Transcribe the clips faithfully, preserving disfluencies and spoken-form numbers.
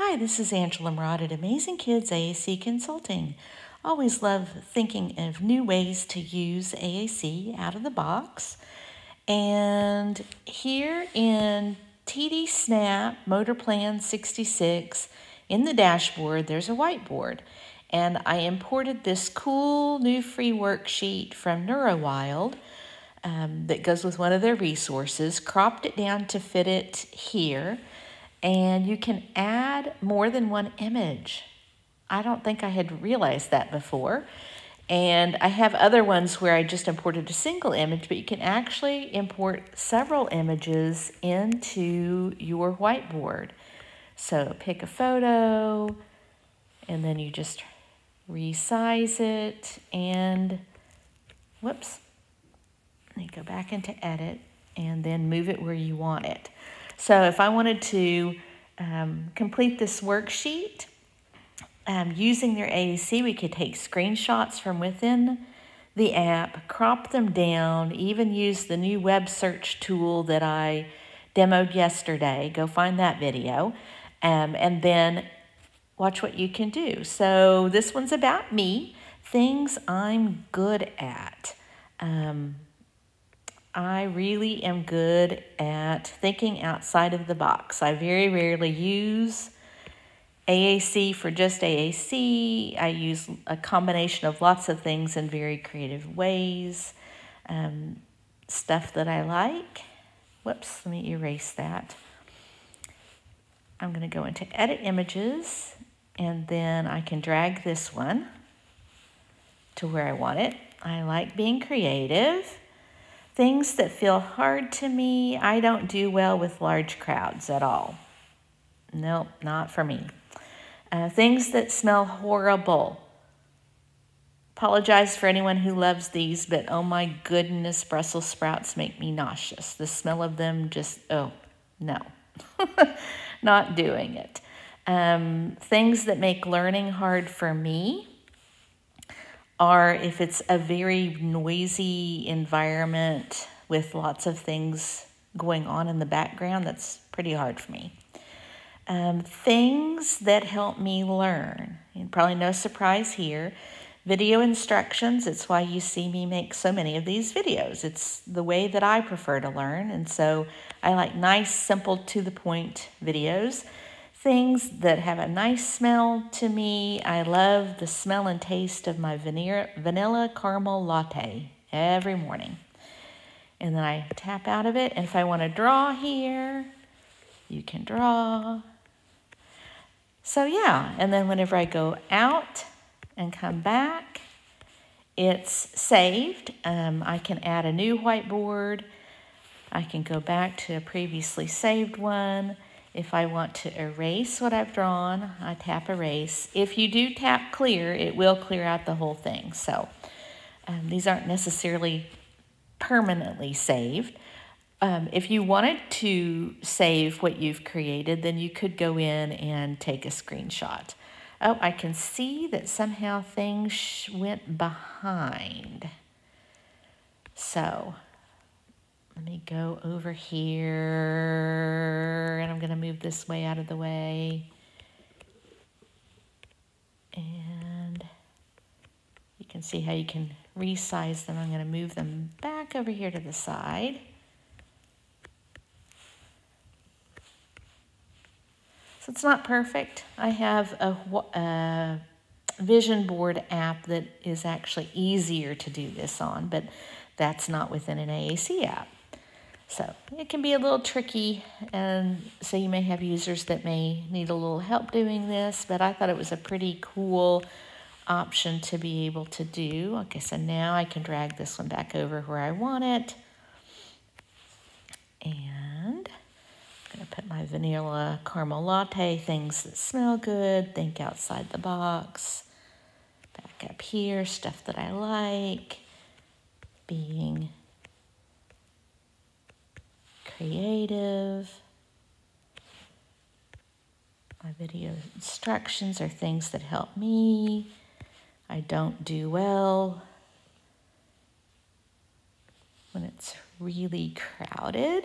Hi, this is Angela Moorad at Amazing Kids A A C Consulting. Always love thinking of new ways to use A A C out of the box. And here in T D Snap Motor Plan sixty-six, in the dashboard, there's a whiteboard. And I imported this cool new free worksheet from NeuroWild um, that goes with one of their resources, cropped it down to fit it here. And you can add more than one image. I don't think I had realized that before. And I have other ones where I just imported a single image, but you can actually import several images into your whiteboard. So pick a photo, and then you just resize it, and whoops, and you go back into edit, and then move it where you want it. So if I wanted to um, complete this worksheet um, using their A A C, we could take screenshots from within the app, crop them down, even use the new web search tool that I demoed yesterday. Go find that video, um, and then watch what you can do. So this one's about me, things I'm good at. Um, I really am good at thinking outside of the box. I very rarely use A A C for just A A C. I use a combination of lots of things in very creative ways. Um, stuff that I like. Whoops, let me erase that. I'm going to go into Edit Images, and then I can drag this one to where I want it. I like being creative. Things that feel hard to me, I don't do well with large crowds at all. Nope, not for me. Uh, things that smell horrible. Apologize for anyone who loves these, but oh my goodness, Brussels sprouts make me nauseous. The smell of them just, oh, no. Not doing it. Um, things that make learning hard for me are if it's a very noisy environment with lots of things going on in the background. That's pretty hard for me. Um, things that help me learn. And probably no surprise here. Video instructions. It's why you see me make so many of these videos. It's the way that I prefer to learn. And so I like nice, simple, to the point videos. Things that have a nice smell to me. I love the smell and taste of my vanilla caramel latte every morning. And then I tap out of it. And if I want to draw here, you can draw. So yeah, and then whenever I go out and come back, it's saved. Um, I can add a new whiteboard. I can go back to a previously saved one. If I want to erase what I've drawn, I tap erase. If you do tap clear, it will clear out the whole thing. So um, these aren't necessarily permanently saved. Um, if you wanted to save what you've created, then you could go in and take a screenshot. Oh, I can see that somehow things went behind. So let me go over here, and I'm going to move this way out of the way. And you can see how you can resize them. I'm going to move them back over here to the side. So it's not perfect. I have a, a vision board app that is actually easier to do this on, but that's not within an A A C app. So it can be a little tricky, and so you may have users that may need a little help doing this, but I thought it was a pretty cool option to be able to do. Okay, so now I can drag this one back over where I want it. And I'm going to put my vanilla caramel latte, things that smell good, think outside the box, back up here, stuff that I like, being creative. My video instructions are things that help me. I don't do well when it's really crowded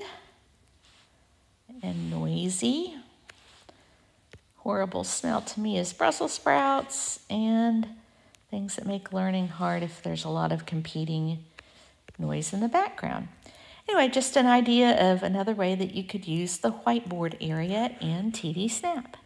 and noisy. horrible smell to me is Brussels sprouts and things that make learning hard if there's a lot of competing noise in the background. Anyway, just an idea of another way that you could use the whiteboard area in T D Snap.